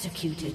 executed.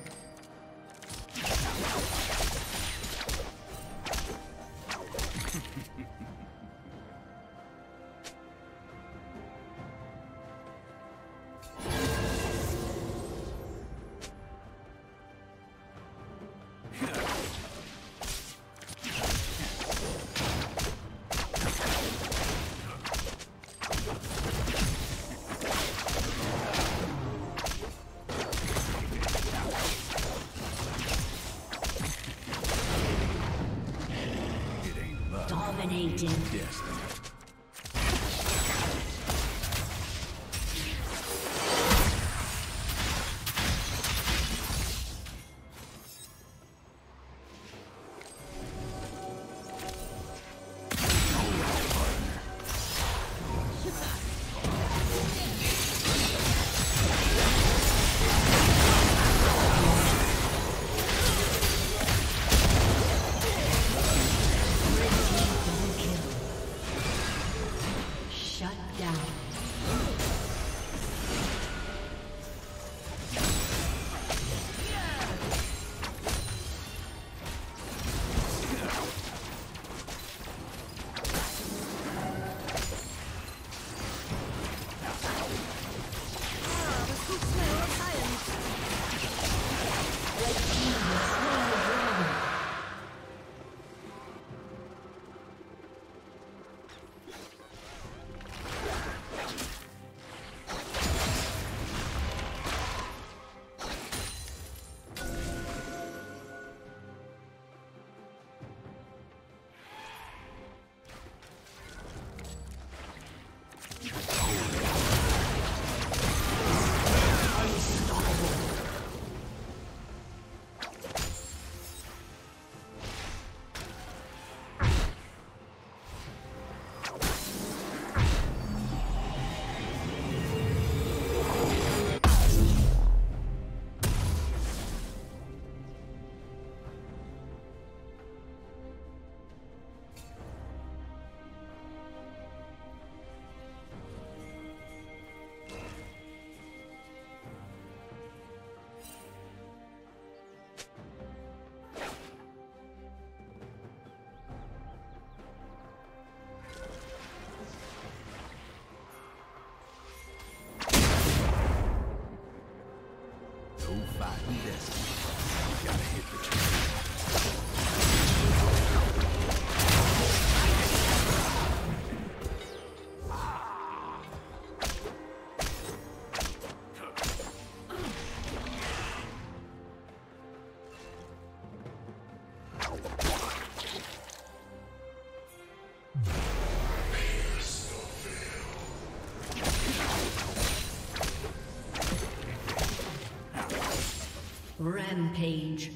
Rampage.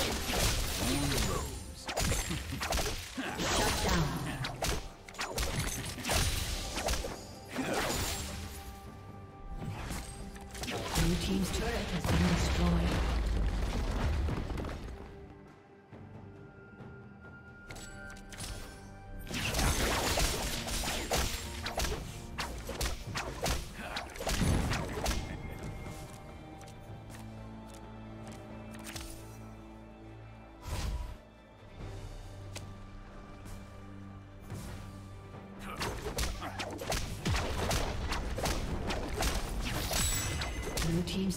Blue team's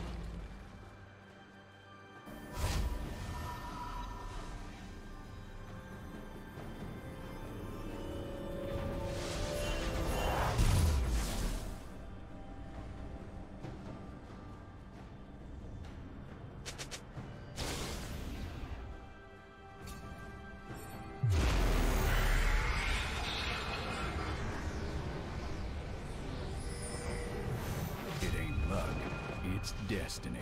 Destiny.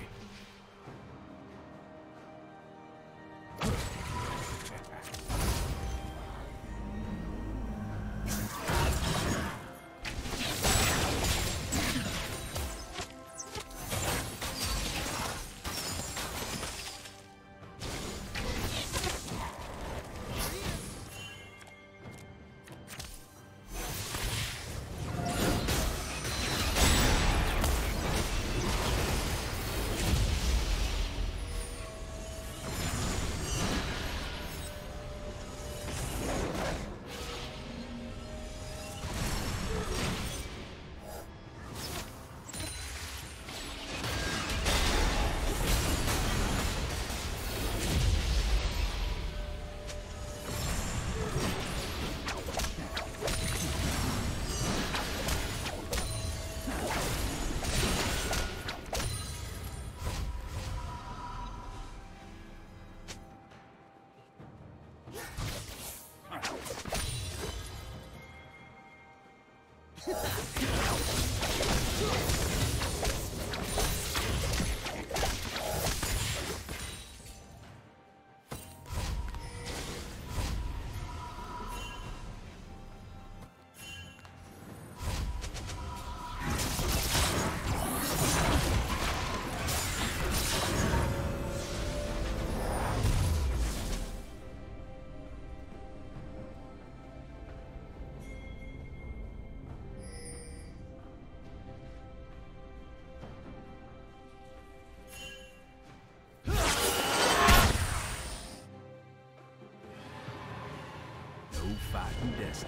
The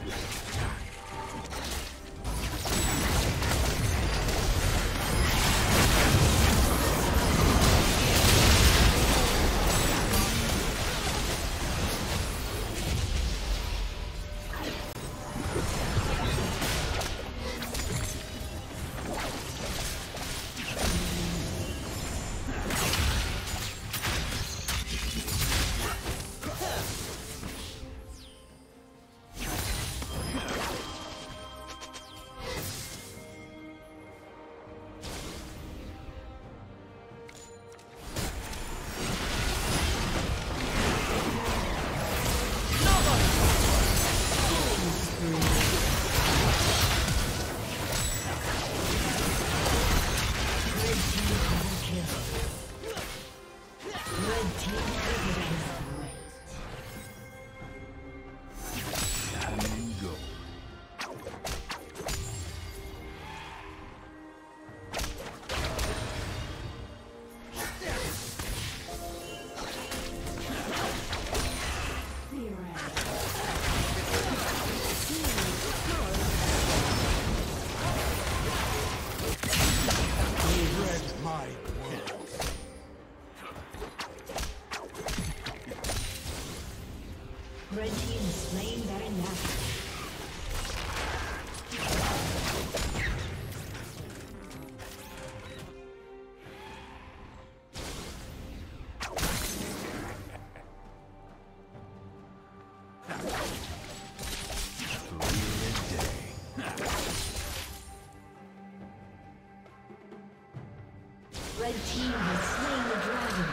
team has slain the dragon.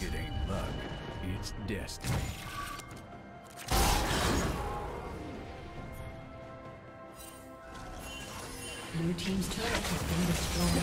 It ain't luck, it's destiny. Blue team's turret has been destroyed.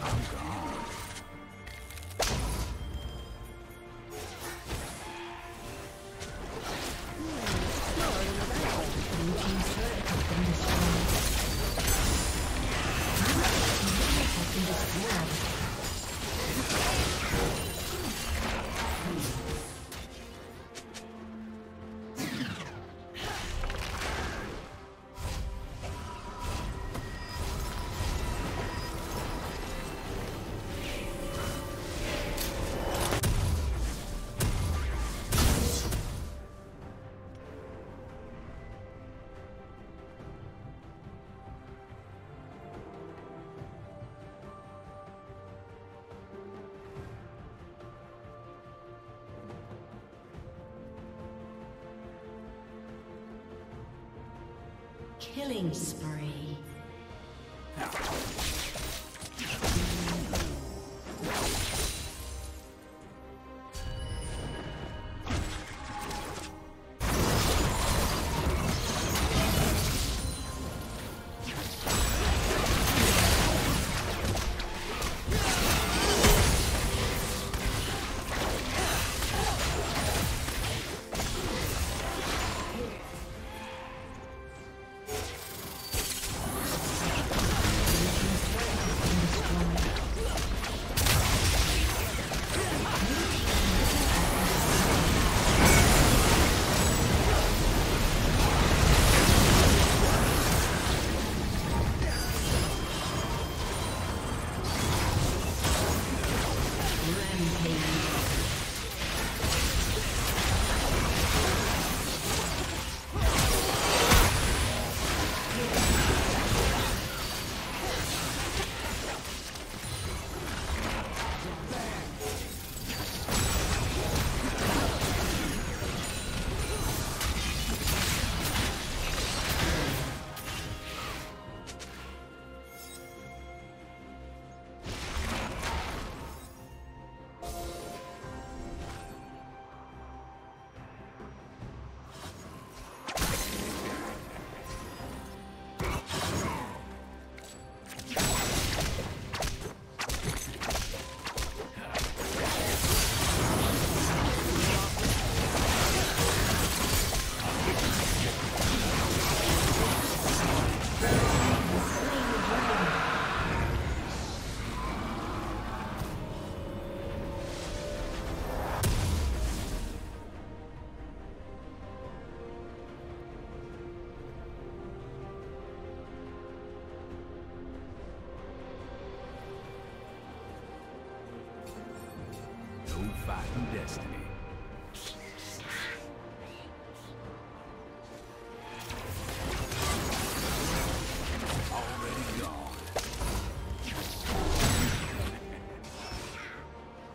I'm gone. Blue team's turret has been destroyed. Blue team's turret has been destroyed. Killing spree. Fighting destiny. Already gone.